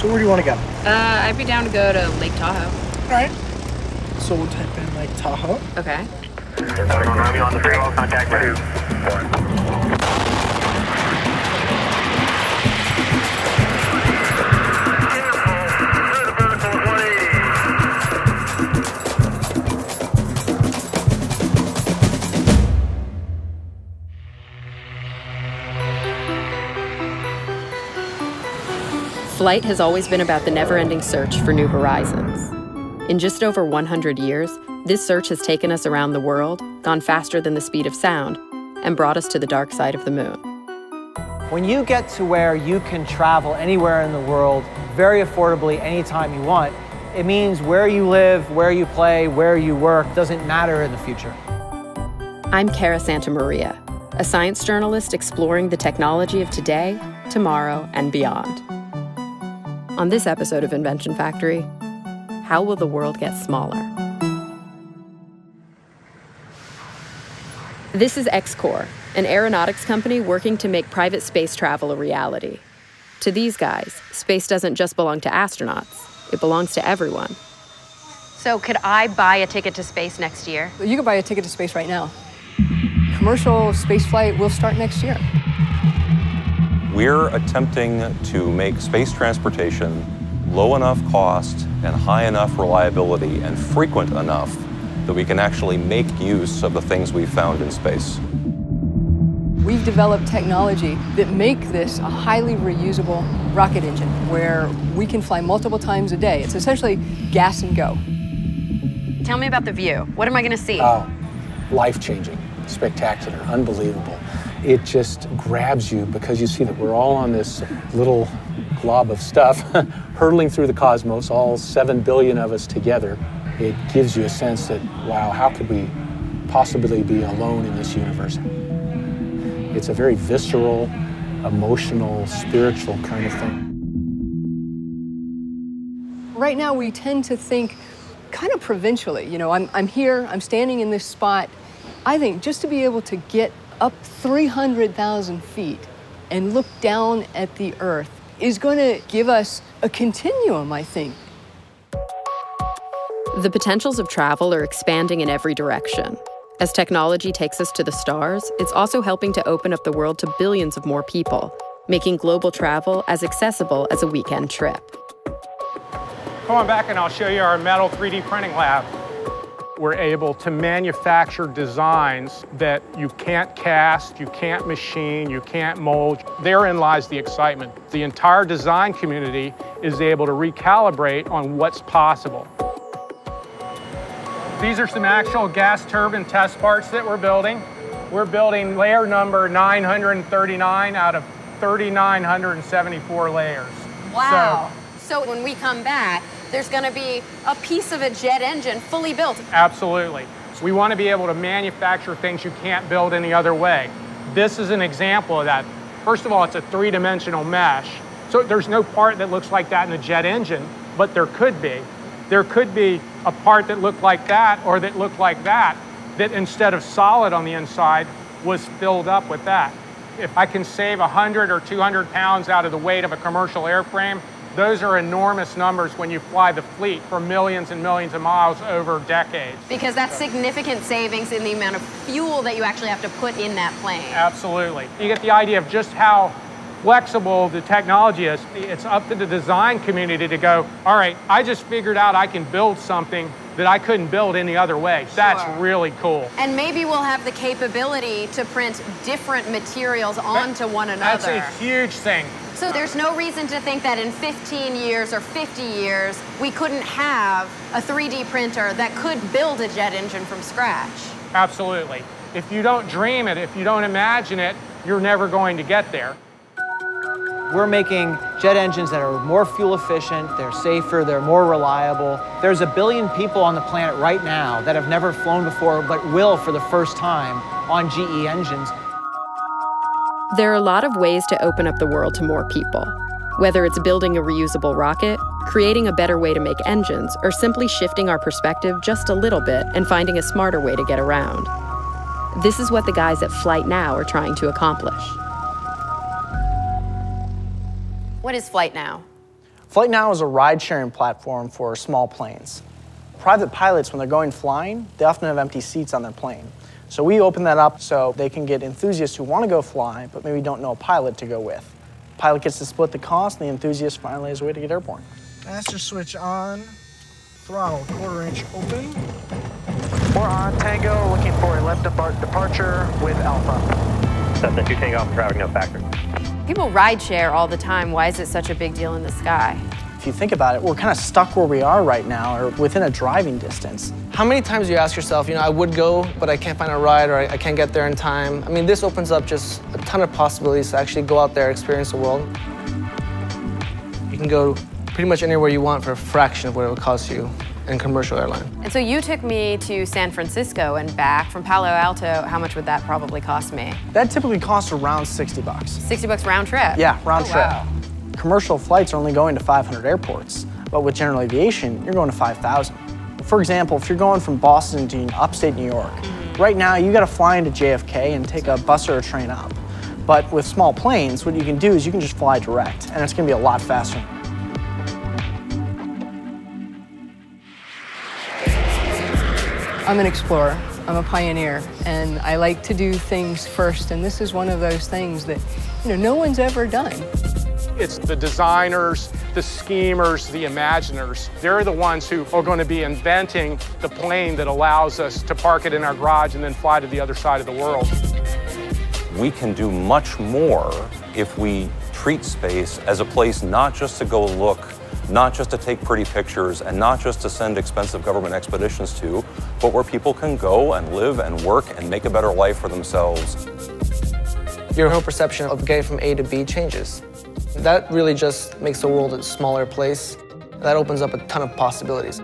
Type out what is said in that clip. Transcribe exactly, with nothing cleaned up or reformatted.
So where do you want to go? Uh, I'd be down to go to Lake Tahoe. All right. So we'll type in Lake Tahoe. Okay. Romeo on the freewall, contact two. Flight has always been about the never-ending search for new horizons. In just over one hundred years, this search has taken us around the world, gone faster than the speed of sound, and brought us to the dark side of the moon. When you get to where you can travel anywhere in the world very affordably anytime you want, it means where you live, where you play, where you work doesn't matter in the future. I'm Kara Santa Maria, a science journalist exploring the technology of today, tomorrow, and beyond. On this episode of Invention Factory, how will the world get smaller? This is Xcor, an aeronautics company working to make private space travel a reality. To these guys, space doesn't just belong to astronauts. It belongs to everyone. So could I buy a ticket to space next year? You can buy a ticket to space right now. Commercial space flight will start next year. We're attempting to make space transportation low enough cost and high enough reliability and frequent enough that we can actually make use of the things we've found in space. We've developed technology that make this a highly reusable rocket engine where we can fly multiple times a day. It's essentially gas and go. Tell me about the view. What am I going to see? Oh, life-changing, spectacular, unbelievable. It just grabs you because you see that we're all on this little glob of stuff hurtling through the cosmos, all seven billion of us together. It gives you a sense that, wow, how could we possibly be alone in this universe? It's a very visceral, emotional, spiritual kind of thing. Right now, we tend to think kind of provincially. You know, I'm, I'm here, I'm standing in this spot. I think just to be able to get up three hundred thousand feet and look down at the Earth is going to give us a continuum, I think. The potentials of travel are expanding in every direction. As technology takes us to the stars, it's also helping to open up the world to billions of more people, making global travel as accessible as a weekend trip. Come on back and I'll show you our metal three D printing lab. We're able to manufacture designs that you can't cast, you can't machine, you can't mold. Therein lies the excitement. The entire design community is able to recalibrate on what's possible. These are some actual gas turbine test parts that we're building. We're building layer number nine hundred thirty-nine out of three thousand nine hundred seventy-four layers. Wow. So, so when we come back, there's going to be a piece of a jet engine fully built. Absolutely. So we want to be able to manufacture things you can't build any other way. This is an example of that. First of all, it's a three-dimensional mesh. So there's no part that looks like that in a jet engine, but there could be. There could be a part that looked like that or that looked like that, that instead of solid on the inside was filled up with that. If I can save one hundred or two hundred pounds out of the weight of a commercial airframe, those are enormous numbers when you fly the fleet for millions and millions of miles over decades. Because that's so significant savings in the amount of fuel that you actually have to put in that plane. Absolutely. You get the idea of just how flexible the technology is. It's up to the design community to go, all right, I just figured out I can build something that I couldn't build any other way. Sure. That's really cool. And maybe we'll have the capability to print different materials onto that, one another. That's a huge thing. So there's no reason to think that in fifteen years or fifty years, we couldn't have a three D printer that could build a jet engine from scratch. Absolutely. If you don't dream it, if you don't imagine it, you're never going to get there. We're making jet engines that are more fuel efficient, they're safer, they're more reliable. There's a billion people on the planet right now that have never flown before, but will for the first time on G E engines. There are a lot of ways to open up the world to more people, whether it's building a reusable rocket, creating a better way to make engines, or simply shifting our perspective just a little bit and finding a smarter way to get around. This is what the guys at Flight Now are trying to accomplish. What is Flight Now? Flight Now is a ride-sharing platform for small planes. Private pilots, when they're going flying, they often have empty seats on their plane. So we open that up so they can get enthusiasts who want to go fly, but maybe don't know a pilot to go with. Pilot gets to split the cost, and the enthusiast finally has a way to get airborne. Master switch on, throttle quarter inch open. We're on Tango, looking for a left departure with Alpha. seven two Tango, Alpha traffic, no factor. People ride share all the time. Why is it such a big deal in the sky? If you think about it, we're kind of stuck where we are right now, or within a driving distance. How many times do you ask yourself, you know, I would go, but I can't find a ride, or I, I can't get there in time? I mean, this opens up just a ton of possibilities to actually go out there, experience the world. You can go pretty much anywhere you want for a fraction of what it would cost you in commercial airline. And so you took me to San Francisco and back. From Palo Alto, how much would that probably cost me? That typically costs around sixty bucks. sixty bucks round trip? Yeah, round oh, trip. Wow. Commercial flights are only going to five hundred airports, but with general aviation, you're going to five thousand. For example, if you're going from Boston to upstate New York, right now you got to fly into J F K and take a bus or a train up. But with small planes, what you can do is you can just fly direct, and it's going to be a lot faster. I'm an explorer, I'm a pioneer, and I like to do things first, and this is one of those things that, you know, no one's ever done. It's the designers, the schemers, the imaginers. They're the ones who are going to be inventing the plane that allows us to park it in our garage and then fly to the other side of the world. We can do much more if we treat space as a place not just to go look, not just to take pretty pictures, and not just to send expensive government expeditions to, but where people can go and live and work and make a better life for themselves. Your whole perception of getting from A to B changes. That really just makes the world a smaller place. That opens up a ton of possibilities.